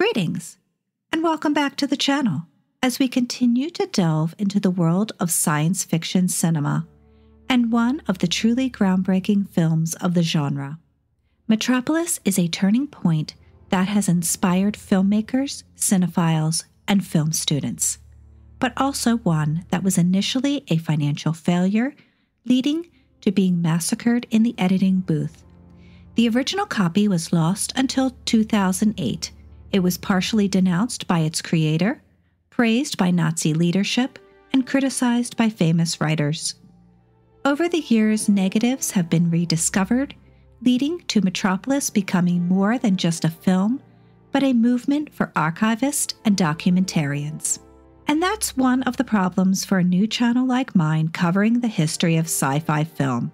Greetings, and welcome back to the channel as we continue to delve into the world of science fiction cinema and one of the truly groundbreaking films of the genre. Metropolis is a turning point that has inspired filmmakers, cinephiles, and film students, but also one that was initially a financial failure, leading to being massacred in the editing booth. The original copy was lost until 2008. It was partially denounced by its creator, praised by Nazi leadership, and criticized by famous writers. Over the years, negatives have been rediscovered, leading to Metropolis becoming more than just a film, but a movement for archivists and documentarians. And that's one of the problems for a new channel like mine covering the history of sci-fi film.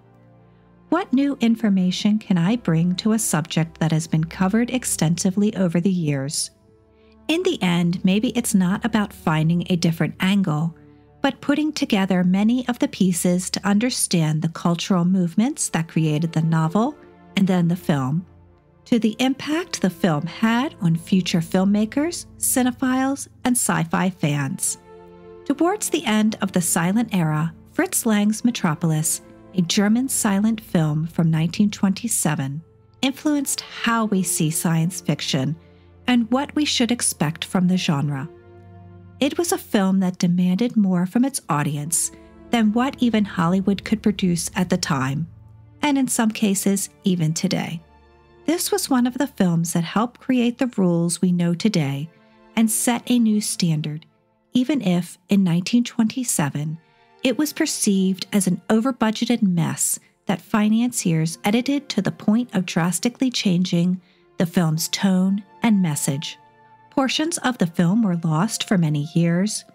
What new information can I bring to a subject that has been covered extensively over the years? In the end, maybe it's not about finding a different angle, but putting together many of the pieces to understand the cultural movements that created the novel and then the film, to the impact the film had on future filmmakers, cinephiles, and sci-fi fans. Towards the end of the silent era, Fritz Lang's Metropolis, a German silent film from 1927, influenced how we see science fiction and what we should expect from the genre. It was a film that demanded more from its audience than what even Hollywood could produce at the time, and in some cases, even today. This was one of the films that helped create the rules we know today and set a new standard, even if, in 1927, it was perceived as an over-budgeted mess that financiers edited to the point of drastically changing the film's tone and message. Portions of the film were lost for many years,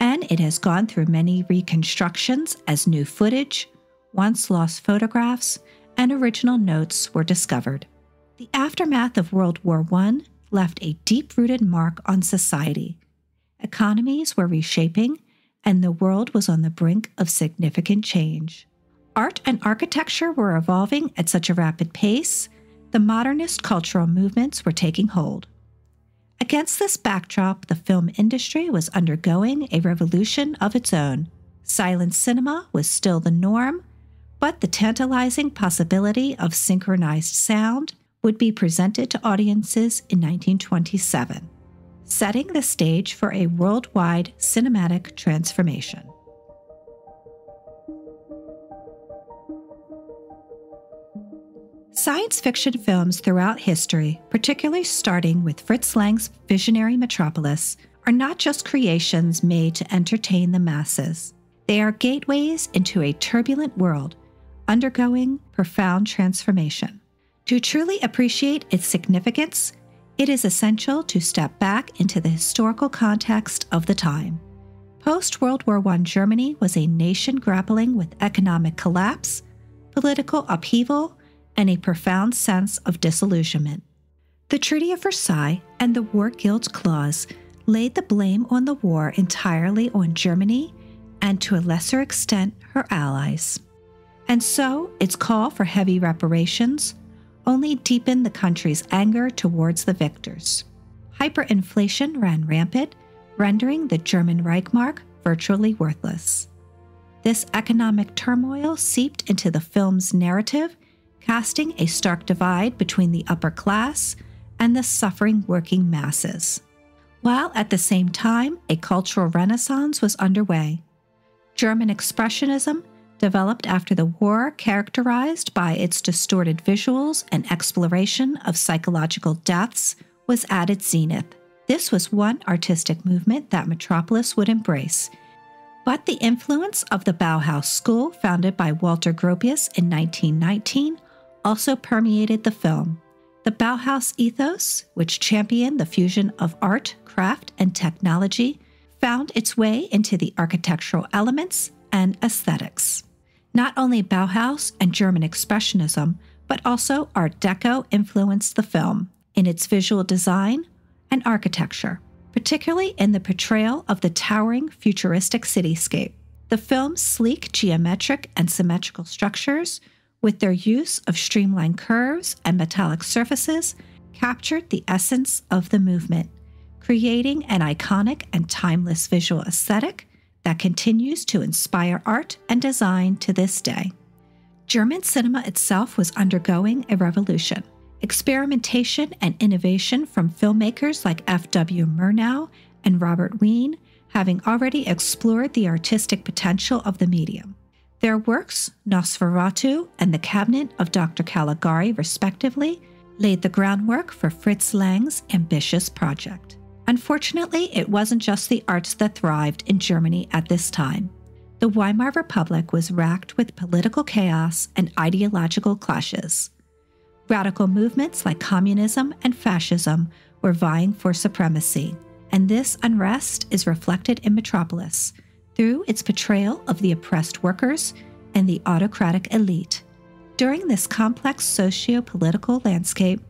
and it has gone through many reconstructions as new footage, once lost photographs, and original notes were discovered. The aftermath of World War I left a deep-rooted mark on society. Economies were reshaping, and the world was on the brink of significant change. Art and architecture were evolving at such a rapid pace, the modernist cultural movements were taking hold. Against this backdrop, the film industry was undergoing a revolution of its own. Silent cinema was still the norm, but the tantalizing possibility of synchronized sound would be presented to audiences in 1927. Setting the stage for a worldwide cinematic transformation. Science fiction films throughout history, particularly starting with Fritz Lang's visionary Metropolis, are not just creations made to entertain the masses. They are gateways into a turbulent world, undergoing profound transformation. To truly appreciate its significance, it is essential to step back into the historical context of the time. Post-World War I Germany was a nation grappling with economic collapse, political upheaval, and a profound sense of disillusionment. The Treaty of Versailles and the War Guilt Clause laid the blame on the war entirely on Germany and, to a lesser extent, her allies. And so, its call for heavy reparations only deepened the country's anger towards the victors. Hyperinflation ran rampant, rendering the German Reichmark virtually worthless. This economic turmoil seeped into the film's narrative, casting a stark divide between the upper class and the suffering working masses, while at the same time, a cultural renaissance was underway. German expressionism developed after the war, characterized by its distorted visuals and exploration of psychological depths, was at its zenith. This was one artistic movement that Metropolis would embrace, but the influence of the Bauhaus school, founded by Walter Gropius in 1919, also permeated the film. The Bauhaus ethos, which championed the fusion of art, craft, and technology, found its way into the architectural elements and aesthetics. Not only Bauhaus and German Expressionism, but also Art Deco influenced the film in its visual design and architecture, particularly in the portrayal of the towering futuristic cityscape. The film's sleek geometric and symmetrical structures, with their use of streamlined curves and metallic surfaces, captured the essence of the movement, creating an iconic and timeless visual aesthetic that continues to inspire art and design to this day. German cinema itself was undergoing a revolution. Experimentation and innovation from filmmakers like F. W. Murnau and Robert Wiene, having already explored the artistic potential of the medium. Their works, Nosferatu and The Cabinet of Dr. Caligari, respectively, laid the groundwork for Fritz Lang's ambitious project. Unfortunately, it wasn't just the arts that thrived in Germany at this time. The Weimar Republic was racked with political chaos and ideological clashes. Radical movements like communism and fascism were vying for supremacy, and this unrest is reflected in Metropolis through its portrayal of the oppressed workers and the autocratic elite. During this complex socio-political landscape,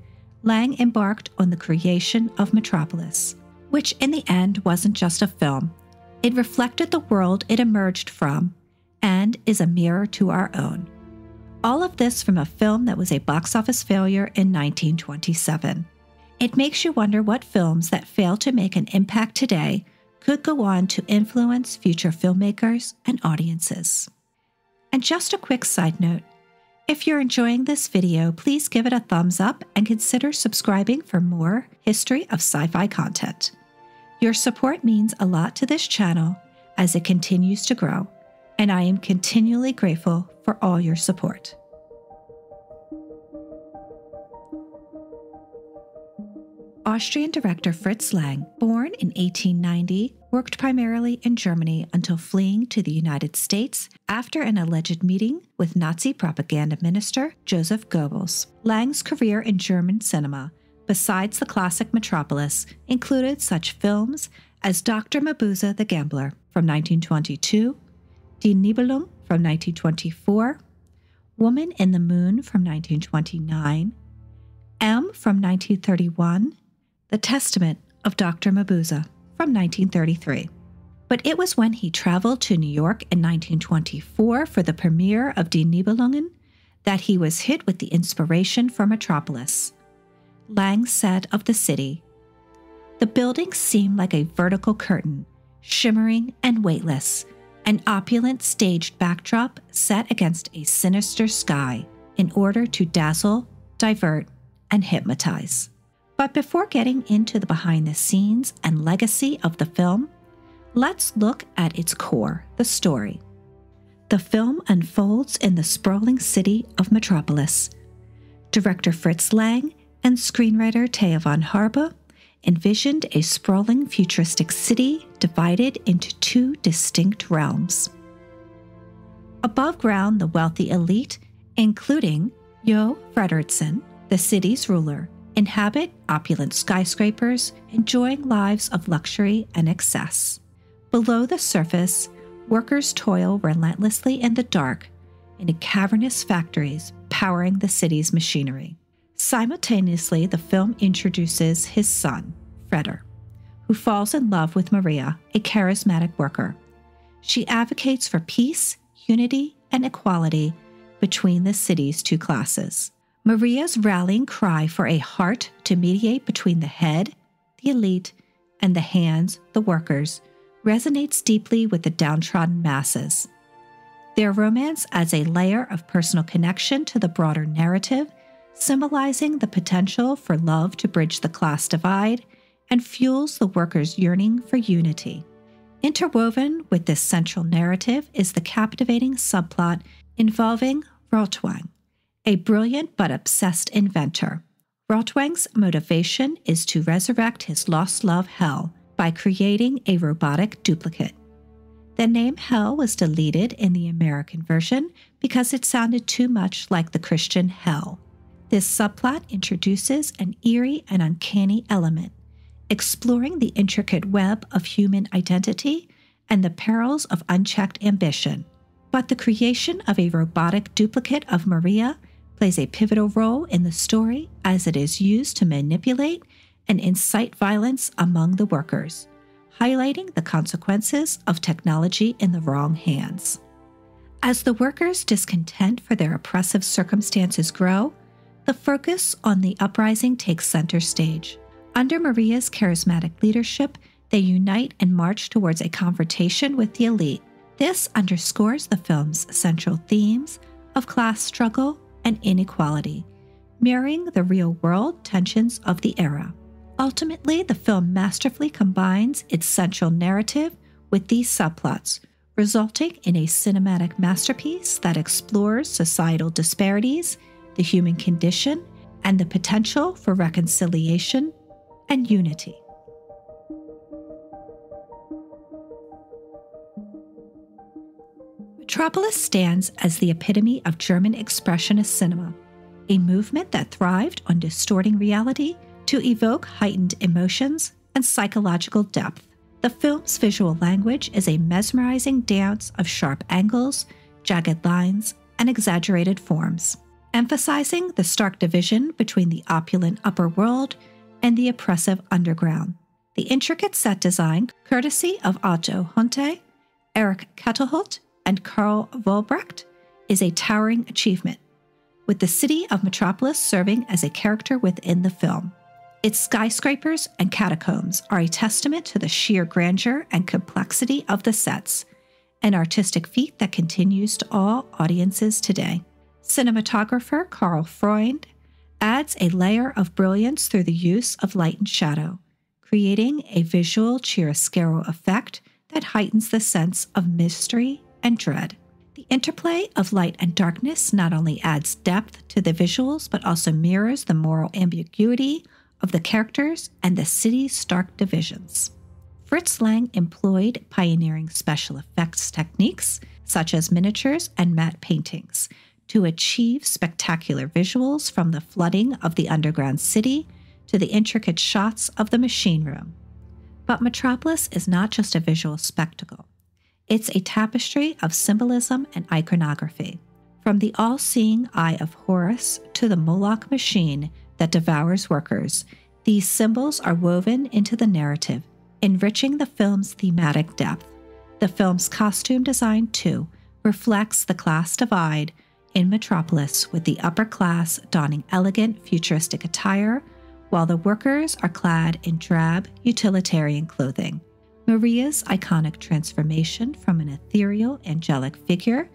Lang embarked on the creation of Metropolis, which in the end wasn't just a film. It reflected the world it emerged from and is a mirror to our own. All of this from a film that was a box office failure in 1927. It makes you wonder what films that fail to make an impact today could go on to influence future filmmakers and audiences. And just a quick side note, if you're enjoying this video, please give it a thumbs up and consider subscribing for more history of sci-fi content. Your support means a lot to this channel as it continues to grow, and I am continually grateful for all your support. Austrian director Fritz Lang, born in 1890, worked primarily in Germany until fleeing to the United States after an alleged meeting with Nazi propaganda minister Joseph Goebbels. Lang's career in German cinema, besides the classic Metropolis, included such films as Dr. Mabuse the Gambler from 1922, Die Nibelung from 1924, Woman in the Moon from 1929, M from 1931, The Testament of Dr. Mabuse from 1933. But it was when he traveled to New York in 1924 for the premiere of Die Nibelungen that he was hit with the inspiration for Metropolis. Lang said of the city, "The buildings seem like a vertical curtain, shimmering and weightless, an opulent staged backdrop set against a sinister sky in order to dazzle, divert, and hypnotize." But before getting into the behind the scenes and legacy of the film, let's look at its core, the story. The film unfolds in the sprawling city of Metropolis. Director Fritz Lang and screenwriter Thea von Harbou envisioned a sprawling futuristic city divided into two distinct realms. Above ground, the wealthy elite, including Joh Fredersen, the city's ruler, inhabit opulent skyscrapers, enjoying lives of luxury and excess. Below the surface, workers toil relentlessly in the dark in cavernous factories powering the city's machinery. Simultaneously, the film introduces his son, Freder, who falls in love with Maria, a charismatic worker. She advocates for peace, unity, and equality between the city's two classes. Maria's rallying cry for a heart to mediate between the head, the elite, and the hands, the workers, resonates deeply with the downtrodden masses. Their romance adds a layer of personal connection to the broader narrative, symbolizing the potential for love to bridge the class divide and fuels the workers' yearning for unity. Interwoven with this central narrative is the captivating subplot involving Rotwang, a brilliant but obsessed inventor. Rotwang's motivation is to resurrect his lost love, Hell, by creating a robotic duplicate. The name Hell was deleted in the American version because it sounded too much like the Christian hell. This subplot introduces an eerie and uncanny element, exploring the intricate web of human identity and the perils of unchecked ambition. But the creation of a robotic duplicate of Maria plays a pivotal role in the story, as it is used to manipulate and incite violence among the workers, highlighting the consequences of technology in the wrong hands. As the workers' discontent for their oppressive circumstances grow, The focus on the uprising takes center stage. Under Maria's charismatic leadership, they unite and march towards a confrontation with the elite. This underscores the film's central themes of class struggle and inequality, mirroring the real-world tensions of the era. Ultimately, the film masterfully combines its central narrative with these subplots, resulting in a cinematic masterpiece that explores societal disparities, the human condition, and the potential for reconciliation and unity. Metropolis stands as the epitome of German expressionist cinema, a movement that thrived on distorting reality to evoke heightened emotions and psychological depth. The film's visual language is a mesmerizing dance of sharp angles, jagged lines, and exaggerated forms, emphasizing the stark division between the opulent upper world and the oppressive underground. The intricate set design, courtesy of Otto Hunte, Eric Kettelhut, and Karl Volbrecht, is a towering achievement, with the city of Metropolis serving as a character within the film. Its skyscrapers and catacombs are a testament to the sheer grandeur and complexity of the sets, an artistic feat that continues to awe audiences today. Cinematographer Karl Freund adds a layer of brilliance through the use of light and shadow, creating a visual chiaroscuro effect that heightens the sense of mystery and dread. The interplay of light and darkness not only adds depth to the visuals, but also mirrors the moral ambiguity of the characters and the city's stark divisions. Fritz Lang employed pioneering special effects techniques, such as miniatures and matte paintings, to achieve spectacular visuals, from the flooding of the underground city to the intricate shots of the machine room. But Metropolis is not just a visual spectacle. It's a tapestry of symbolism and iconography. From the all-seeing eye of Horus to the Moloch machine that devours workers, these symbols are woven into the narrative, enriching the film's thematic depth. The film's costume design, too, reflects the class divide in Metropolis, with the upper class donning elegant, futuristic attire, while the workers are clad in drab, utilitarian clothing. Maria's iconic transformation from an ethereal, angelic figure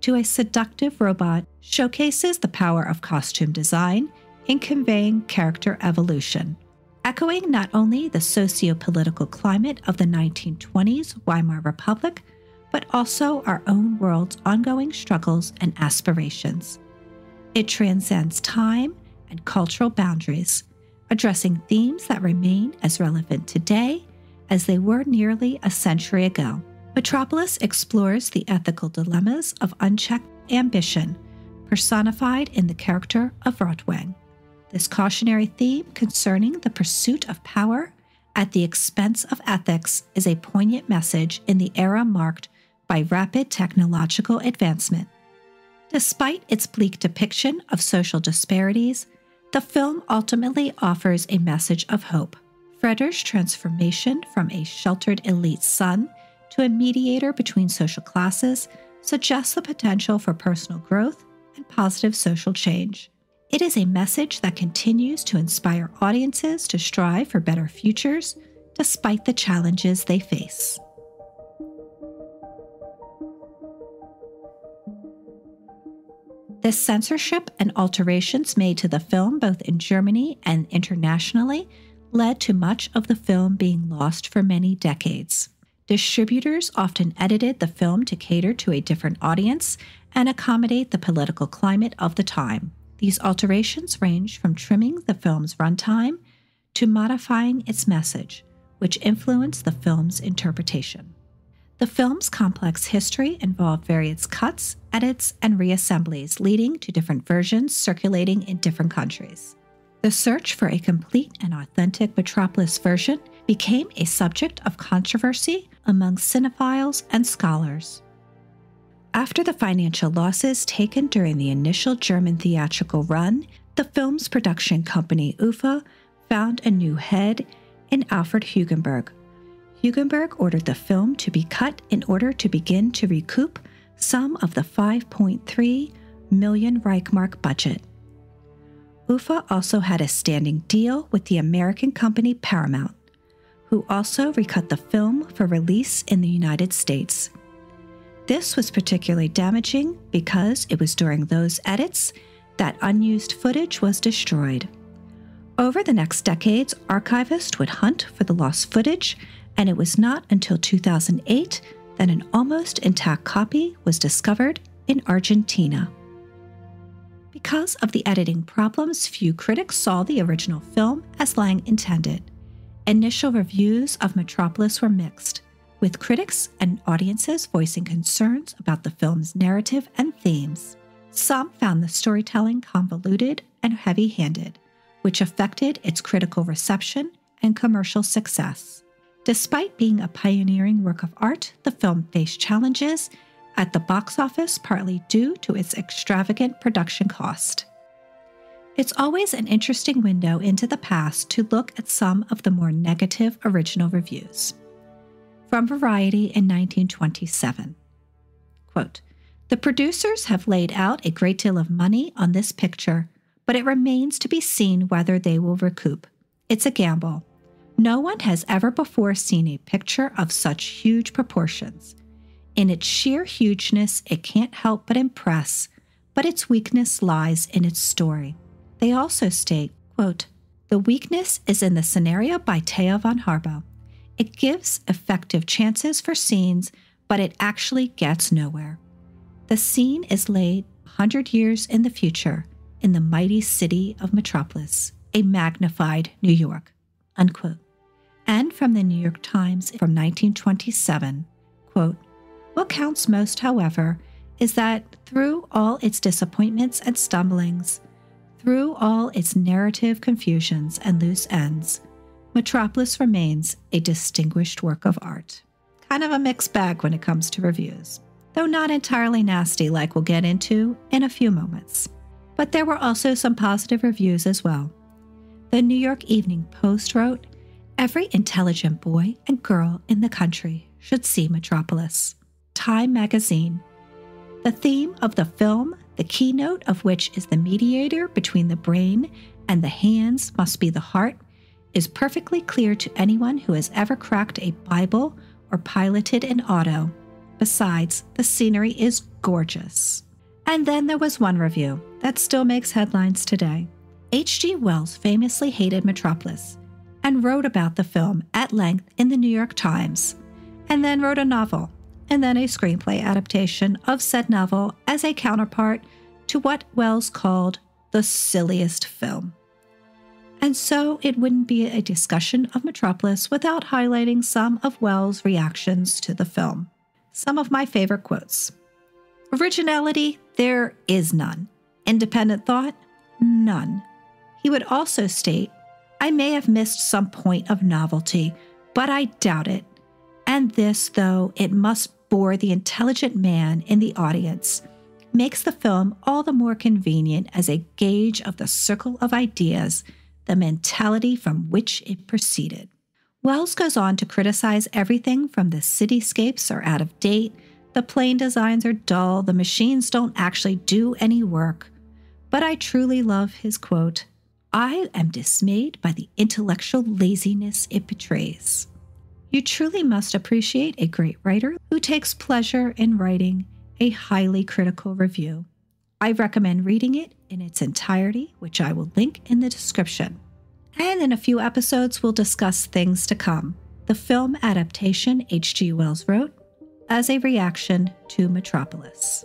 to a seductive robot showcases the power of costume design in conveying character evolution, echoing not only the socio-political climate of the 1920s Weimar Republic, but also our own world's ongoing struggles and aspirations. It transcends time and cultural boundaries, addressing themes that remain as relevant today as they were nearly a century ago. Metropolis explores the ethical dilemmas of unchecked ambition, personified in the character of Rotwang. This cautionary theme concerning the pursuit of power at the expense of ethics is a poignant message in the era marked by rapid technological advancement. Despite its bleak depiction of social disparities, the film ultimately offers a message of hope. Freder's transformation from a sheltered elite son to a mediator between social classes suggests the potential for personal growth and positive social change. It is a message that continues to inspire audiences to strive for better futures despite the challenges they face. The censorship and alterations made to the film, both in Germany and internationally, led to much of the film being lost for many decades. Distributors often edited the film to cater to a different audience and accommodate the political climate of the time. These alterations range from trimming the film's runtime to modifying its message, which influenced the film's interpretation. The film's complex history involved various cuts, edits, and reassemblies, leading to different versions circulating in different countries. The search for a complete and authentic Metropolis version became a subject of controversy among cinephiles and scholars. After the financial losses taken during the initial German theatrical run, the film's production company, UFA, found a new head in Alfred Hugenberg. Hugenberg ordered the film to be cut in order to begin to recoup some of the 5.3 million Reichmark budget. UFA also had a standing deal with the American company Paramount, who also recut the film for release in the United States. This was particularly damaging because it was during those edits that unused footage was destroyed. Over the next decades, archivists would hunt for the lost footage, and it was not until 2008 that an almost intact copy was discovered in Argentina. Because of the editing problems, few critics saw the original film as Lang intended. Initial reviews of Metropolis were mixed, with critics and audiences voicing concerns about the film's narrative and themes. Some found the storytelling convoluted and heavy-handed, which affected its critical reception and commercial success. Despite being a pioneering work of art, the film faced challenges at the box office, partly due to its extravagant production cost. It's always an interesting window into the past to look at some of the more negative original reviews. From Variety in 1927, quote, "The producers have laid out a great deal of money on this picture, but it remains to be seen whether they will recoup. It's a gamble. No one has ever before seen a picture of such huge proportions. In its sheer hugeness, it can't help but impress, but its weakness lies in its story." They also state, quote, "The weakness is in the scenario by Thea von Harbou. It gives effective chances for scenes, but it actually gets nowhere. The scene is laid 100 years in the future in the mighty city of Metropolis, a magnified New York," unquote. And from the New York Times from 1927, quote, "What counts most, however, is that through all its disappointments and stumblings, through all its narrative confusions and loose ends, Metropolis remains a distinguished work of art." Kind of a mixed bag when it comes to reviews, though not entirely nasty like we'll get into in a few moments. But there were also some positive reviews as well. The New York Evening Post wrote, "Every intelligent boy and girl in the country should see Metropolis." Time Magazine, "The theme of the film, the keynote of which is the mediator between the brain and the hands must be the heart, is perfectly clear to anyone who has ever cracked a Bible or piloted an auto. Besides, the scenery is gorgeous." And then there was one review that still makes headlines today. H.G. Wells famously hated Metropolis and wrote about the film at length in the New York Times, and then wrote a novel and then a screenplay adaptation of said novel as a counterpart to what Wells called the silliest film. And so it wouldn't be a discussion of Metropolis without highlighting some of Wells' reactions to the film. Some of my favorite quotes. "Originality, there is none. Independent thought, none." He would also state, "I may have missed some point of novelty, but I doubt it. And this, though it must bore the intelligent man in the audience, makes the film all the more convenient as a gauge of the circle of ideas, the mentality from which it proceeded." Wells goes on to criticize everything from the cityscapes are out of date, the plane designs are dull, the machines don't actually do any work. But I truly love his quote, "I am dismayed by the intellectual laziness it betrays." You truly must appreciate a great writer who takes pleasure in writing a highly critical review. I recommend reading it in its entirety, which I will link in the description. And in a few episodes, we'll discuss Things to Come, the film adaptation H.G. Wells wrote as a reaction to Metropolis.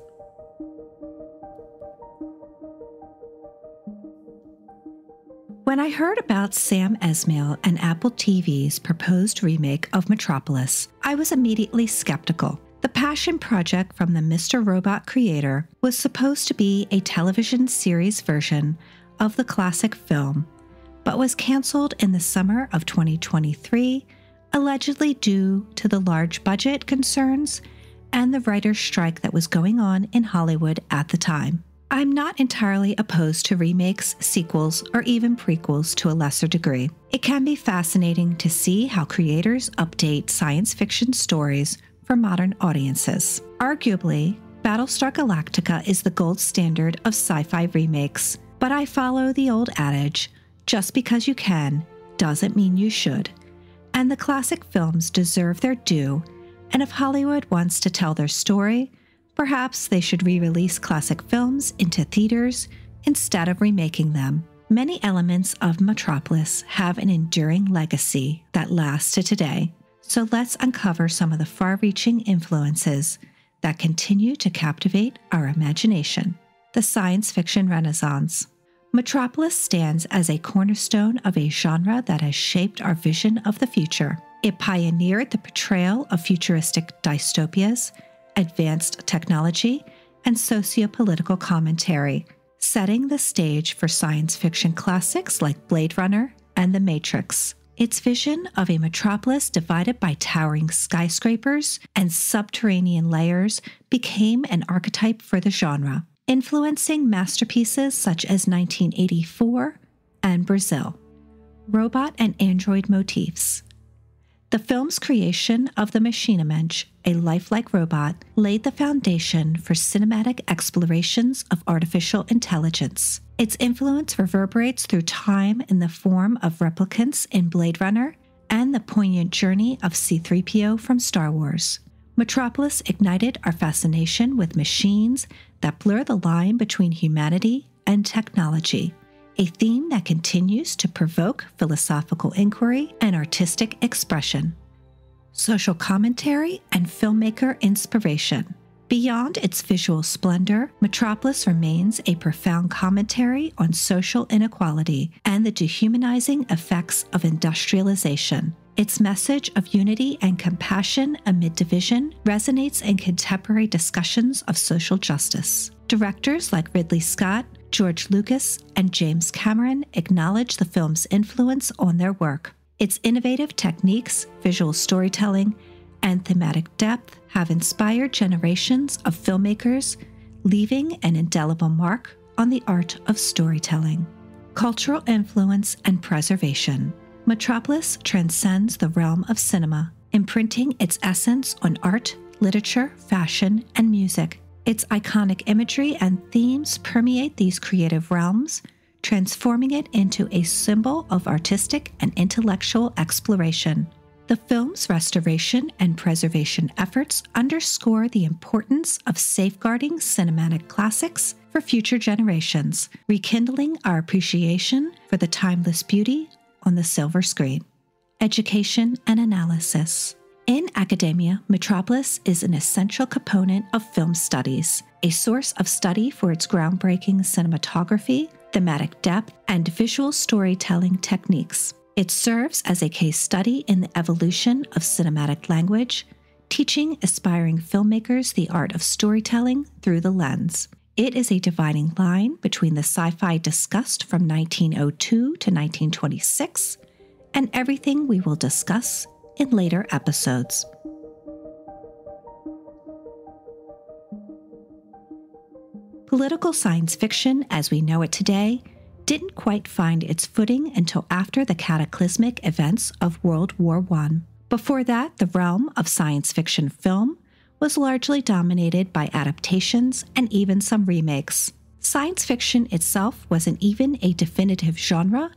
When I heard about Sam Esmail and Apple TV's proposed remake of Metropolis, I was immediately skeptical. The passion project from the Mr. Robot creator was supposed to be a television series version of the classic film, but was canceled in the summer of 2023, allegedly due to the large budget concerns and the writer's strike that was going on in Hollywood at the time. I'm not entirely opposed to remakes, sequels, or even prequels to a lesser degree. It can be fascinating to see how creators update science fiction stories for modern audiences. Arguably, Battlestar Galactica is the gold standard of sci-fi remakes, But I follow the old adage, just because you can doesn't mean you should. And the classic films deserve their due, and if Hollywood wants to tell their story, perhaps they should re-release classic films into theaters instead of remaking them. Many elements of Metropolis have an enduring legacy that lasts to today, so let's uncover some of the far-reaching influences that continue to captivate our imagination. The science fiction renaissance. Metropolis stands as a cornerstone of a genre that has shaped our vision of the future. It pioneered the portrayal of futuristic dystopias, advanced technology, and sociopolitical commentary, setting the stage for science fiction classics like Blade Runner and The Matrix. Its vision of a metropolis divided by towering skyscrapers and subterranean layers became an archetype for the genre, influencing masterpieces such as 1984 and Brazil. Robot and android motifs. The film's creation of the Maschinenmensch, a lifelike robot, laid the foundation for cinematic explorations of artificial intelligence. Its influence reverberates through time in the form of replicants in Blade Runner and the poignant journey of C-3PO from Star Wars. Metropolis ignited our fascination with machines that blur the line between humanity and technology, a theme that continues to provoke philosophical inquiry and artistic expression. Social commentary and filmmaker inspiration. Beyond its visual splendor, Metropolis remains a profound commentary on social inequality and the dehumanizing effects of industrialization. Its message of unity and compassion amid division resonates in contemporary discussions of social justice. Directors like Ridley Scott, George Lucas, and James Cameron acknowledge the film's influence on their work. Its innovative techniques, visual storytelling, and thematic depth have inspired generations of filmmakers, leaving an indelible mark on the art of storytelling. Cultural influence and preservation. Metropolis transcends the realm of cinema, imprinting its essence on art, literature, fashion, and music. Its iconic imagery and themes permeate these creative realms, transforming it into a symbol of artistic and intellectual exploration. The film's restoration and preservation efforts underscore the importance of safeguarding cinematic classics for future generations, rekindling our appreciation for the timeless beauty on the silver screen. Education and analysis. In academia, Metropolis is an essential component of film studies, a source of study for its groundbreaking cinematography, thematic depth, and visual storytelling techniques. It serves as a case study in the evolution of cinematic language, teaching aspiring filmmakers the art of storytelling through the lens. It is a dividing line between the sci-fi discussed from 1902 to 1926 and everything we will discuss in later episodes. Political science fiction, as we know it today, didn't quite find its footing until after the cataclysmic events of World War I. Before that, the realm of science fiction film was largely dominated by adaptations and even some remakes. Science fiction itself wasn't even a definitive genre,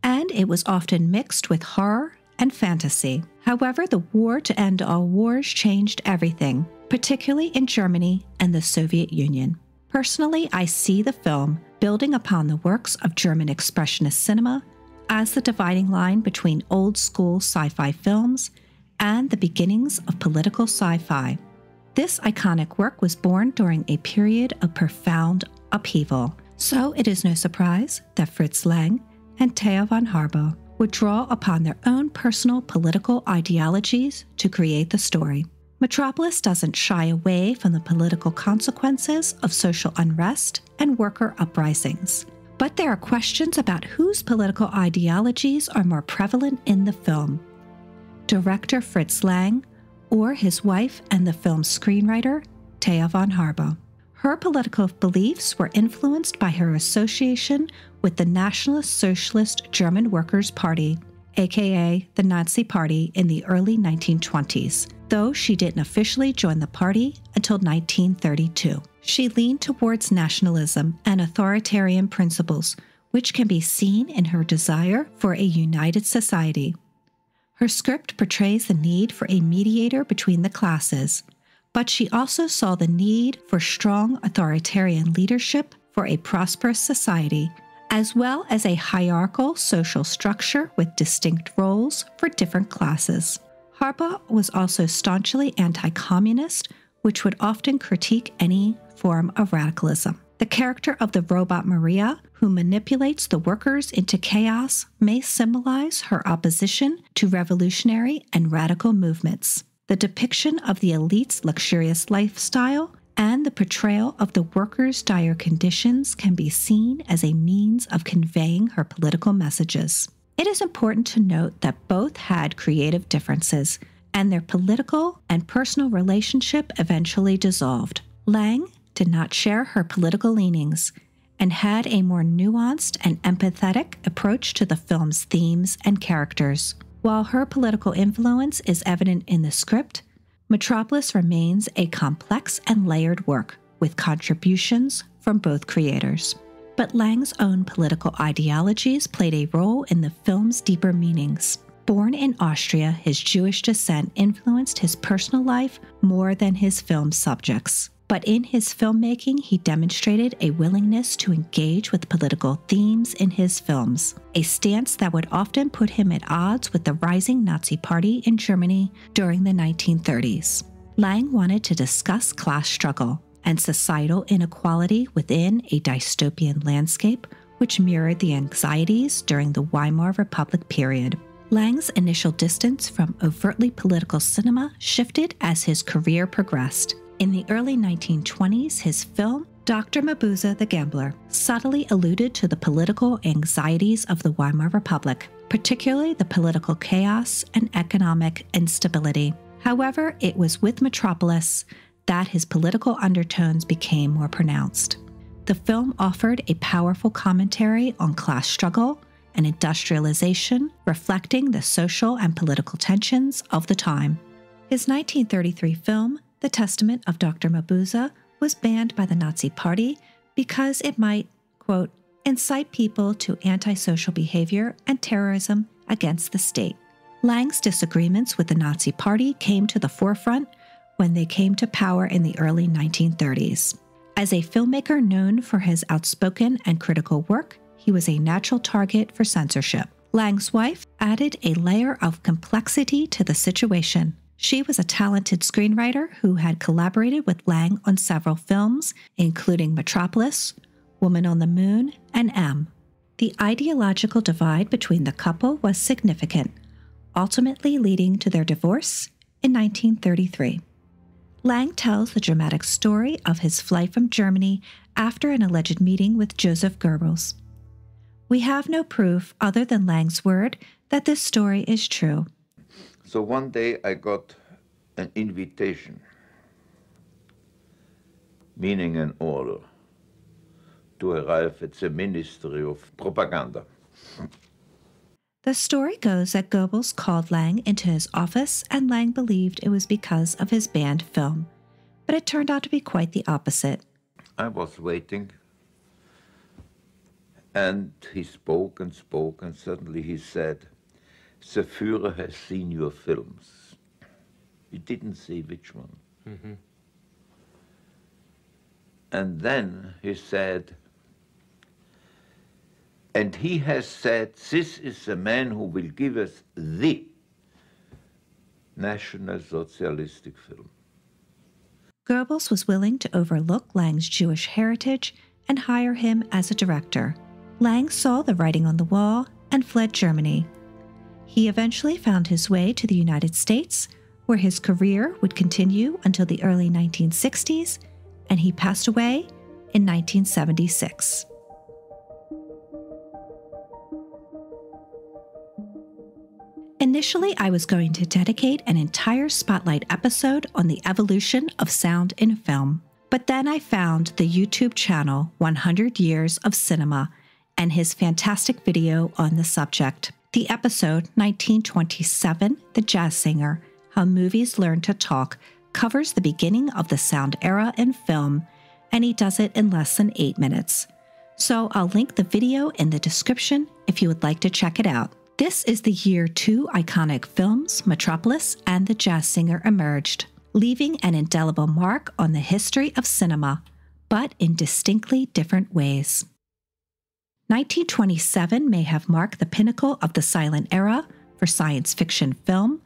and it was often mixed with horror and fantasy. However, the war to end all wars changed everything, particularly in Germany and the Soviet Union. Personally, I see the film, building upon the works of German expressionist cinema, as the dividing line between old-school sci-fi films and the beginnings of political sci-fi. This iconic work was born during a period of profound upheaval, so it is no surprise that Fritz Lang and Thea von Harbou would draw upon their own personal political ideologies to create the story. Metropolis doesn't shy away from the political consequences of social unrest and worker uprisings, but there are questions about whose political ideologies are more prevalent in the film: director Fritz Lang or his wife and the film's screenwriter, Thea von Harbou. Her political beliefs were influenced by her association with the Nationalist Socialist German Workers' Party, aka the Nazi Party, in the early 1920s, though she didn't officially join the party until 1932. She leaned towards nationalism and authoritarian principles, which can be seen in her desire for a united society. Her script portrays the need for a mediator between the classes, but she also saw the need for strong authoritarian leadership for a prosperous society, as well as a hierarchical social structure with distinct roles for different classes. Harbou was also staunchly anti-communist, which would often critique any form of radicalism. The character of the robot Maria, who manipulates the workers into chaos, may symbolize her opposition to revolutionary and radical movements. The depiction of the elite's luxurious lifestyle and the portrayal of the workers' dire conditions can be seen as a means of conveying her political messages. It is important to note that both had creative differences, and their political and personal relationship eventually dissolved. Lang did not share her political leanings and had a more nuanced and empathetic approach to the film's themes and characters. While her political influence is evident in the script, Metropolis remains a complex and layered work with contributions from both creators. But Lang's own political ideologies played a role in the film's deeper meanings. Born in Austria, his Jewish descent influenced his personal life more than his film subjects. But in his filmmaking, he demonstrated a willingness to engage with political themes in his films, a stance that would often put him at odds with the rising Nazi Party in Germany during the 1930s. Lang wanted to discuss class struggle and societal inequality within a dystopian landscape, which mirrored the anxieties during the Weimar Republic period. Lang's initial distance from overtly political cinema shifted as his career progressed. In the early 1920s, his film, Dr. Mabuse the Gambler, subtly alluded to the political anxieties of the Weimar Republic, particularly the political chaos and economic instability. However, it was with Metropolis that his political undertones became more pronounced. The film offered a powerful commentary on class struggle and industrialization, reflecting the social and political tensions of the time. His 1933 film, The Testament of Dr. Mabuse, was banned by the Nazi Party because it might, quote, incite people to antisocial behavior and terrorism against the state. Lang's disagreements with the Nazi Party came to the forefront when they came to power in the early 1930s. As a filmmaker known for his outspoken and critical work, he was a natural target for censorship. Lang's wife added a layer of complexity to the situation. She was a talented screenwriter who had collaborated with Lang on several films, including Metropolis, Woman on the Moon, and M. The ideological divide between the couple was significant, ultimately leading to their divorce in 1933. Lang tells the dramatic story of his flight from Germany after an alleged meeting with Joseph Goebbels. We have no proof other than Lang's word that this story is true. So one day I got an invitation, meaning an order, to arrive at the Ministry of Propaganda. The story goes that Goebbels called Lang into his office, and Lang believed it was because of his banned film. But it turned out to be quite the opposite. I was waiting, and he spoke and spoke, and suddenly he said, "The Führer has seen your films." He didn't say which one. Mm-hmm. And then he said, "And he has said, this is the man who will give us the National Socialistic film." Goebbels was willing to overlook Lang's Jewish heritage and hire him as a director. Lang saw the writing on the wall and fled Germany. He eventually found his way to the United States, where his career would continue until the early 1960s, and he passed away in 1976. Initially, I was going to dedicate an entire Spotlight episode on the evolution of sound in film, but then I found the YouTube channel 100 Years of Cinema and his fantastic video on the subject. The episode 1927, The Jazz Singer, How Movies Learn to Talk, covers the beginning of the sound era in film, and he does it in less than 8 minutes. So I'll link the video in the description if you would like to check it out. This is the year two iconic films, Metropolis and The Jazz Singer, emerged, leaving an indelible mark on the history of cinema, but in distinctly different ways. 1927 may have marked the pinnacle of the silent era for science fiction film,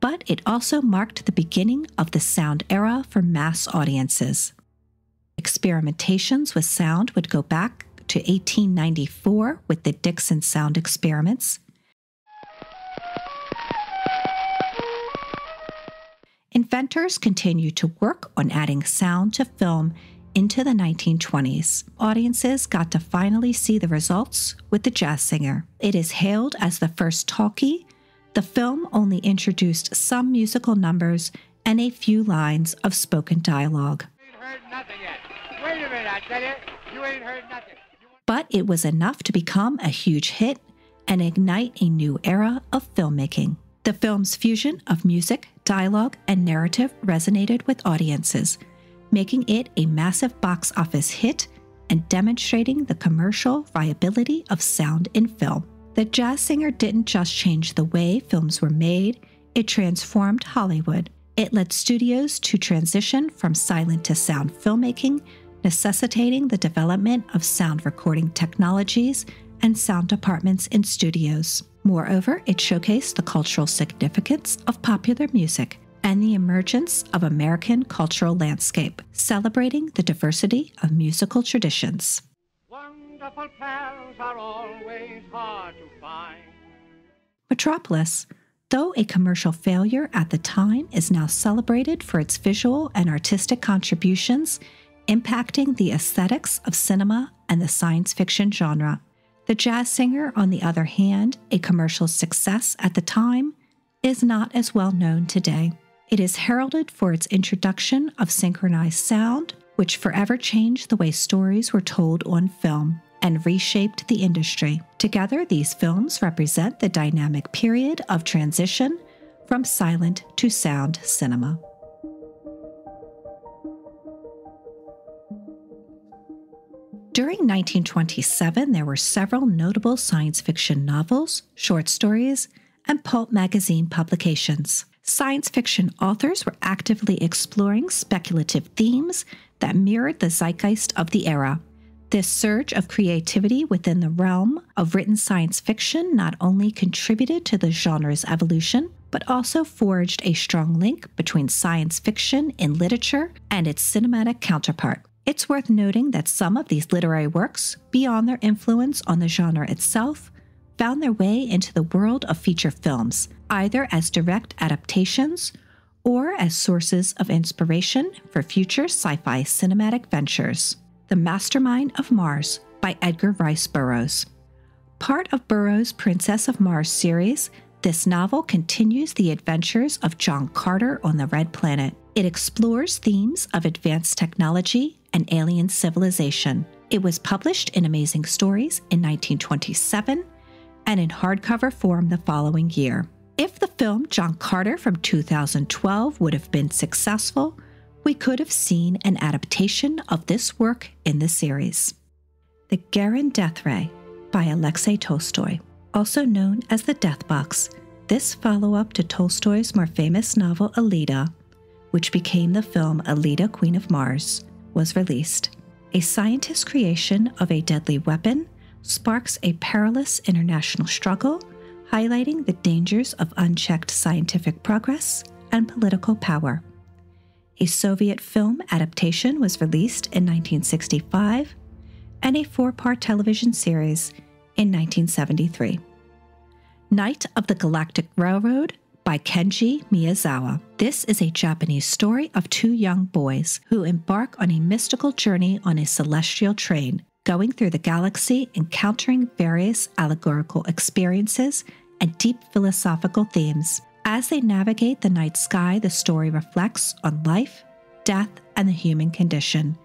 but it also marked the beginning of the sound era for mass audiences. Experimentations with sound would go back to 1894 with the Dixon sound experiments. Inventors continued to work on adding sound to film into the 1920s. Audiences got to finally see the results with The Jazz Singer. It is hailed as the first talkie. The film only introduced some musical numbers and a few lines of spoken dialogue. You ain't heard nothing yet. Wait a minute, I tell you, you ain't heard nothing. But it was enough to become a huge hit and ignite a new era of filmmaking. The film's fusion of music, dialogue, and narrative resonated with audiences, making it a massive box office hit and demonstrating the commercial viability of sound in film. The Jazz Singer didn't just change the way films were made, it transformed Hollywood. It led studios to transition from silent to sound filmmaking, necessitating the development of sound recording technologies and sound departments in studios. Moreover, it showcased the cultural significance of popular music and the emergence of American cultural landscape, celebrating the diversity of musical traditions. Wonderful pairs are always hard to find. Metropolis, though a commercial failure at the time, is now celebrated for its visual and artistic contributions, impacting the aesthetics of cinema and the science fiction genre. The Jazz Singer, on the other hand, a commercial success at the time, is not as well known today. It is heralded for its introduction of synchronized sound, which forever changed the way stories were told on film and reshaped the industry. Together, these films represent the dynamic period of transition from silent to sound cinema. During 1927, there were several notable science fiction novels, short stories, and pulp magazine publications. Science fiction authors were actively exploring speculative themes that mirrored the zeitgeist of the era. This surge of creativity within the realm of written science fiction not only contributed to the genre's evolution, but also forged a strong link between science fiction in literature and its cinematic counterpart. It's worth noting that some of these literary works, beyond their influence on the genre itself, found their way into the world of feature films, either as direct adaptations or as sources of inspiration for future sci-fi cinematic ventures. The Mastermind of Mars by Edgar Rice Burroughs. Part of Burroughs' Princess of Mars series, this novel continues the adventures of John Carter on the Red Planet. It explores themes of advanced technology and alien civilization. It was published in Amazing Stories in 1927 and in hardcover form the following year. If the film John Carter from 2012 would have been successful, we could have seen an adaptation of this work in the series. The Garin Death Ray by Alexei Tolstoy, also known as The Death Box. This follow-up to Tolstoy's more famous novel Alita, which became the film Alita, Queen of Mars, was released. A scientist's creation of a deadly weapon sparks a perilous international struggle, highlighting the dangers of unchecked scientific progress and political power. A Soviet film adaptation was released in 1965 and a four-part television series in 1973. Night of the Galactic Railroad by Kenji Miyazawa. This is a Japanese story of two young boys who embark on a mystical journey on a celestial train, going through the galaxy, encountering various allegorical experiences and deep philosophical themes. As they navigate the night sky, the story reflects on life, death, and the human condition,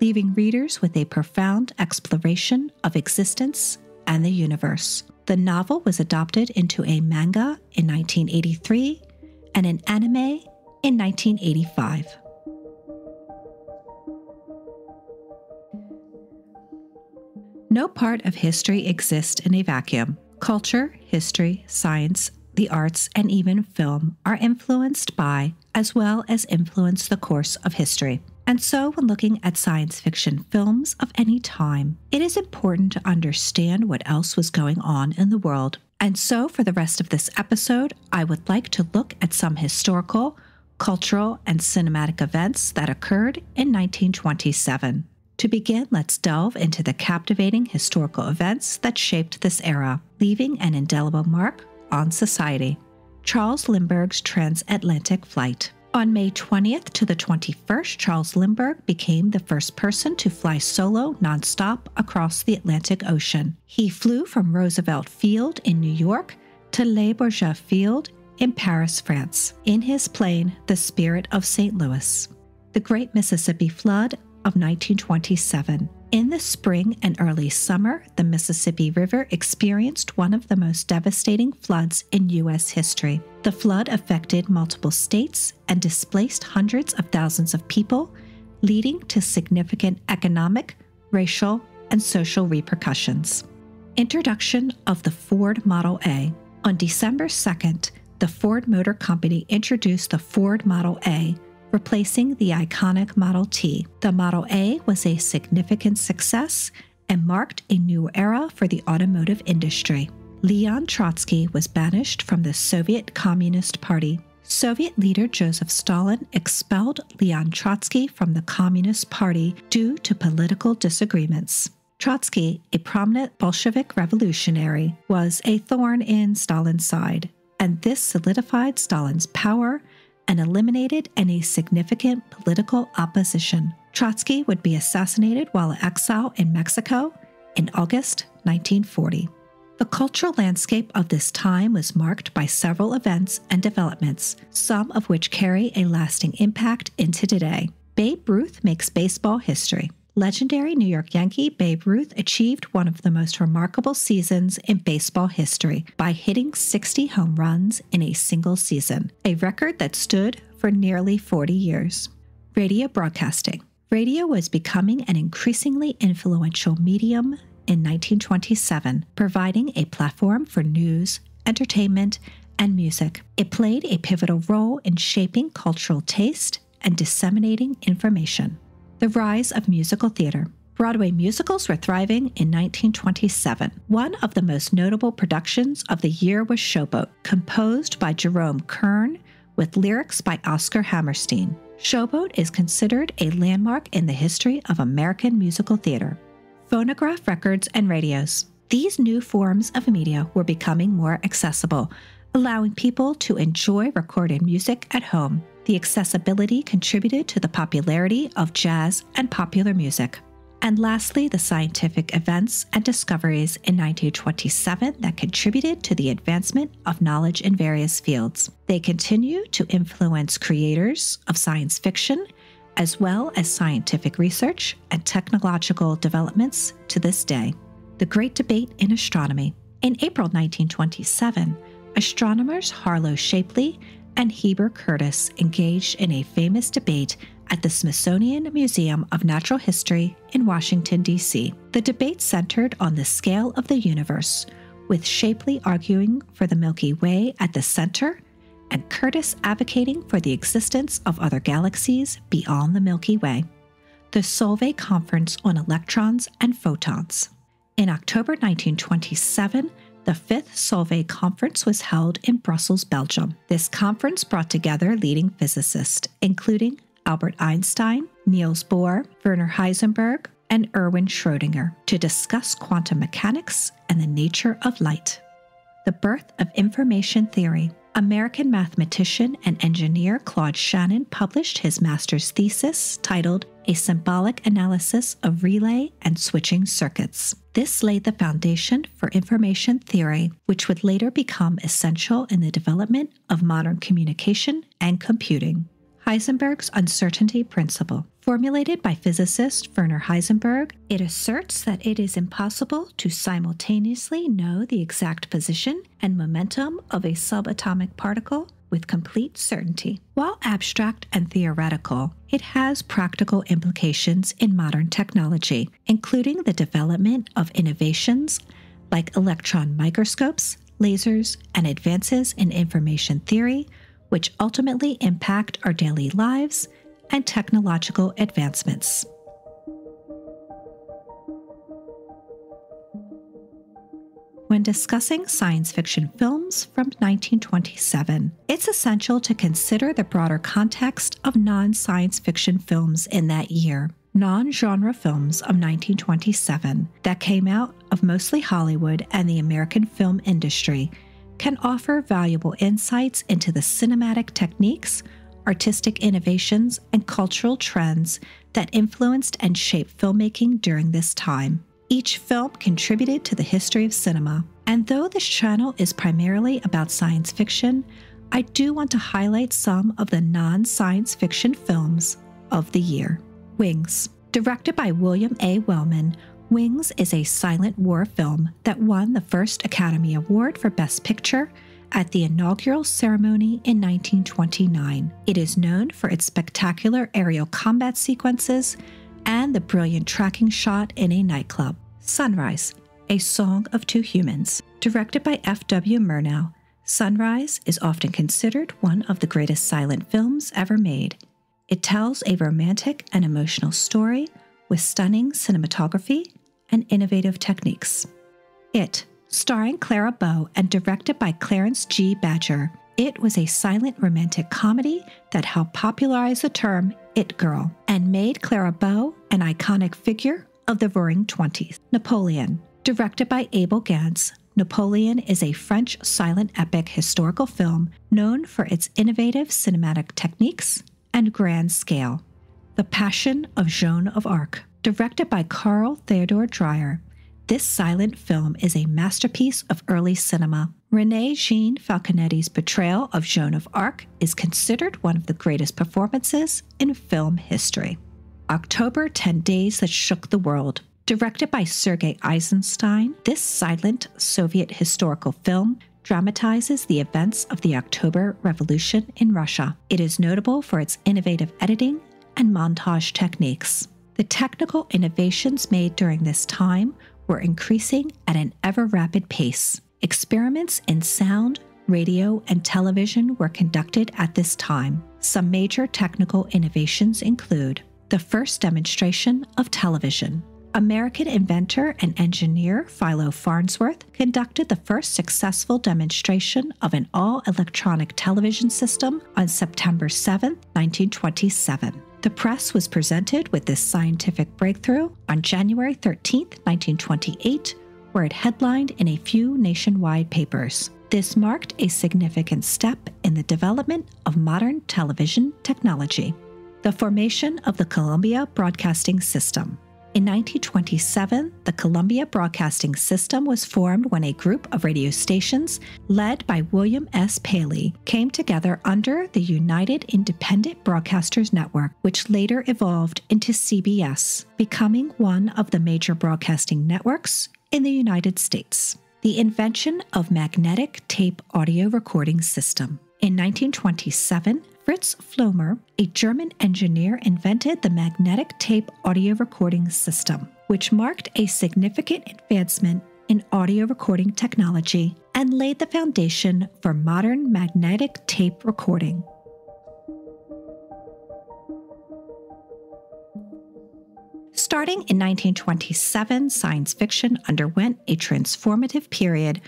leaving readers with a profound exploration of existence and the Universe. The novel was adopted into a manga in 1983 and an anime in 1985. No part of history exists in a vacuum. Culture, history, science, the arts, and even film are influenced by, as well as influence the course of history. And so when looking at science fiction films of any time, it is important to understand what else was going on in the world. And so for the rest of this episode, I would like to look at some historical, cultural, and cinematic events that occurred in 1927. To begin, let's delve into the captivating historical events that shaped this era, leaving an indelible mark on society. Charles Lindbergh's transatlantic flight. On May 20th to the 21st, Charles Lindbergh became the first person to fly solo nonstop across the Atlantic Ocean. He flew from Roosevelt Field in New York to Le Bourget Field in Paris, France, in his plane, the Spirit of St. Louis. The Great Mississippi Flood of 1927. In the spring and early summer, the Mississippi River experienced one of the most devastating floods in U.S. history. The flood affected multiple states and displaced hundreds of thousands of people, leading to significant economic, racial, and social repercussions. Introduction of the Ford Model A. On December 2nd, the Ford Motor Company introduced the Ford Model A, replacing the iconic Model T. The Model A was a significant success and marked a new era for the automotive industry. Leon Trotsky was banished from the Soviet Communist Party. Soviet leader Joseph Stalin expelled Leon Trotsky from the Communist Party due to political disagreements. Trotsky, a prominent Bolshevik revolutionary, was a thorn in Stalin's side, and this solidified Stalin's power and eliminated any significant political opposition. Trotsky would be assassinated while in exile in Mexico in August 1940. The cultural landscape of this time was marked by several events and developments, some of which carry a lasting impact into today. Babe Ruth makes baseball history. Legendary New York Yankee Babe Ruth achieved one of the most remarkable seasons in baseball history by hitting 60 home runs in a single season, a record that stood for nearly 40 years. Radio broadcasting. Radio was becoming an increasingly influential medium in 1927, providing a platform for news, entertainment, and music. It played a pivotal role in shaping cultural taste and disseminating information. The rise of musical theater. Broadway musicals were thriving in 1927. One of the most notable productions of the year was Showboat, composed by Jerome Kern with lyrics by Oscar Hammerstein. Showboat is considered a landmark in the history of American musical theater. Phonograph records and radios. These new forms of media were becoming more accessible, allowing people to enjoy recorded music at home. The accessibility contributed to the popularity of jazz and popular music. And lastly, the scientific events and discoveries in 1927 that contributed to the advancement of knowledge in various fields. They continue to influence creators of science fiction, as well as scientific research and technological developments to this day. The Great Debate in Astronomy. In April 1927, astronomers Harlow Shapley and Heber Curtis engaged in a famous debate at the Smithsonian Museum of Natural History in Washington, D.C. The debate centered on the scale of the universe, with Shapley arguing for the Milky Way at the center and Curtis advocating for the existence of other galaxies beyond the Milky Way. The Solvay Conference on Electrons and Photons. In October 1927, the fifth Solvay Conference was held in Brussels, Belgium. This conference brought together leading physicists, including Albert Einstein, Niels Bohr, Werner Heisenberg, and Erwin Schrödinger, to discuss quantum mechanics and the nature of light. The birth of information theory. American mathematician and engineer Claude Shannon published his master's thesis titled A Symbolic Analysis of Relay and Switching Circuits. This laid the foundation for information theory, which would later become essential in the development of modern communication and computing. Heisenberg's uncertainty principle. Formulated by physicist Werner Heisenberg, it asserts that it is impossible to simultaneously know the exact position and momentum of a subatomic particle with complete certainty. While abstract and theoretical, it has practical implications in modern technology, including the development of innovations like electron microscopes, lasers, and advances in information theory, which ultimately impact our daily lives and technological advancements. When discussing science fiction films from 1927, it's essential to consider the broader context of non-science fiction films in that year. Non-genre films of 1927 that came out of mostly Hollywood and the American film industry can offer valuable insights into the cinematic techniques, artistic innovations, and cultural trends that influenced and shaped filmmaking during this time. Each film contributed to the history of cinema. And though this channel is primarily about science fiction, I do want to highlight some of the non-science fiction films of the year. Wings. Directed by William A. Wellman, Wings is a silent war film that won the first Academy Award for Best Picture at the inaugural ceremony in 1929. It is known for its spectacular aerial combat sequences and the brilliant tracking shot in a nightclub. Sunrise, A Song of Two Humans. Directed by F. W. Murnau, Sunrise is often considered one of the greatest silent films ever made. It tells a romantic and emotional story with stunning cinematography and innovative techniques. It, starring Clara Bow and directed by Clarence G. Badger, it was a silent romantic comedy that helped popularize the term It Girl and made Clara Bow an iconic figure of the Roaring Twenties. Napoleon. Directed by Abel Gance, Napoleon is a French silent epic historical film known for its innovative cinematic techniques and grand scale. The Passion of Joan of Arc. Directed by Carl Theodor Dreyer, this silent film is a masterpiece of early cinema. René Jean Falconetti's portrayal of Joan of Arc is considered one of the greatest performances in film history. October 10 Days That Shook the World. Directed by Sergei Eisenstein, this silent Soviet historical film dramatizes the events of the October Revolution in Russia. It is notable for its innovative editing and montage techniques. The technical innovations made during this time were increasing at an ever-rapid pace. Experiments in sound, radio, and television were conducted at this time. Some major technical innovations include the first demonstration of television. American inventor and engineer Philo Farnsworth conducted the first successful demonstration of an all-electronic television system on September 7, 1927. The press was presented with this scientific breakthrough on January 13, 1928, where it headlined in a few nationwide papers. This marked a significant step in the development of modern television technology. The formation of the Columbia Broadcasting System. In 1927, the Columbia Broadcasting System was formed when a group of radio stations led by William S. Paley came together under the United Independent Broadcasters Network, which later evolved into CBS, becoming one of the major broadcasting networks in the United States. The invention of magnetic tape audio recording system. In 1927, Fritz Flomer, a German engineer, invented the magnetic tape audio recording system, which marked a significant advancement in audio recording technology and laid the foundation for modern magnetic tape recording. Starting in 1927, science fiction underwent a transformative period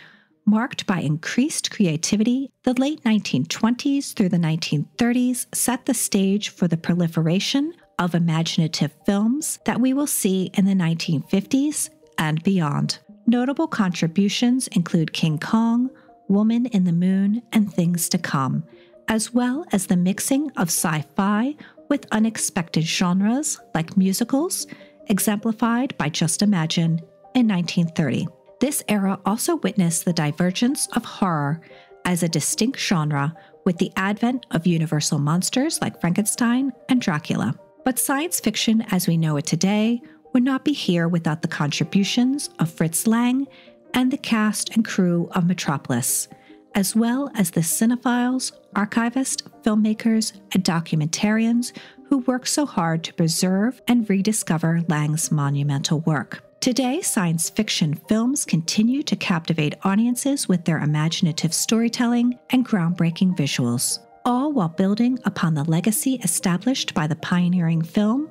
marked by increased creativity. The late 1920s through the 1930s set the stage for the proliferation of imaginative films that we will see in the 1950s and beyond. Notable contributions include King Kong, Woman in the Moon, and Things to Come, as well as the mixing of sci-fi with unexpected genres like musicals, exemplified by Just Imagine in 1930. This era also witnessed the divergence of horror as a distinct genre, with the advent of universal monsters like Frankenstein and Dracula. But science fiction as we know it today would not be here without the contributions of Fritz Lang and the cast and crew of Metropolis, as well as the cinephiles, archivists, filmmakers, and documentarians who worked so hard to preserve and rediscover Lang's monumental work. Today, science fiction films continue to captivate audiences with their imaginative storytelling and groundbreaking visuals, all while building upon the legacy established by the pioneering film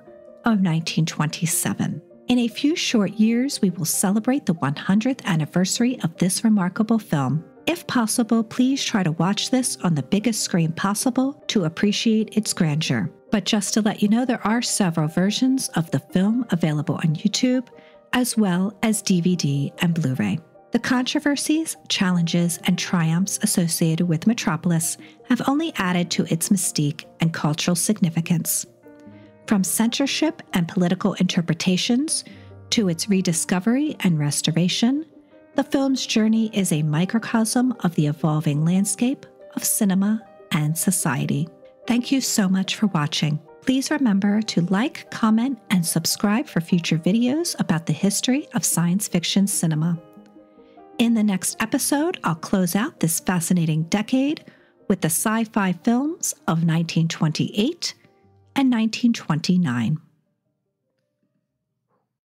of 1927. In a few short years, we will celebrate the 100th anniversary of this remarkable film. If possible, please try to watch this on the biggest screen possible to appreciate its grandeur. But just to let you know, there are several versions of the film available on YouTube, as well as DVD and Blu-ray. The controversies, challenges, and triumphs associated with Metropolis have only added to its mystique and cultural significance. From censorship and political interpretations to its rediscovery and restoration, the film's journey is a microcosm of the evolving landscape of cinema and society. Thank you so much for watching. Please remember to like, comment, and subscribe for future videos about the history of science fiction cinema. In the next episode, I'll close out this fascinating decade with the sci-fi films of 1928 and 1929.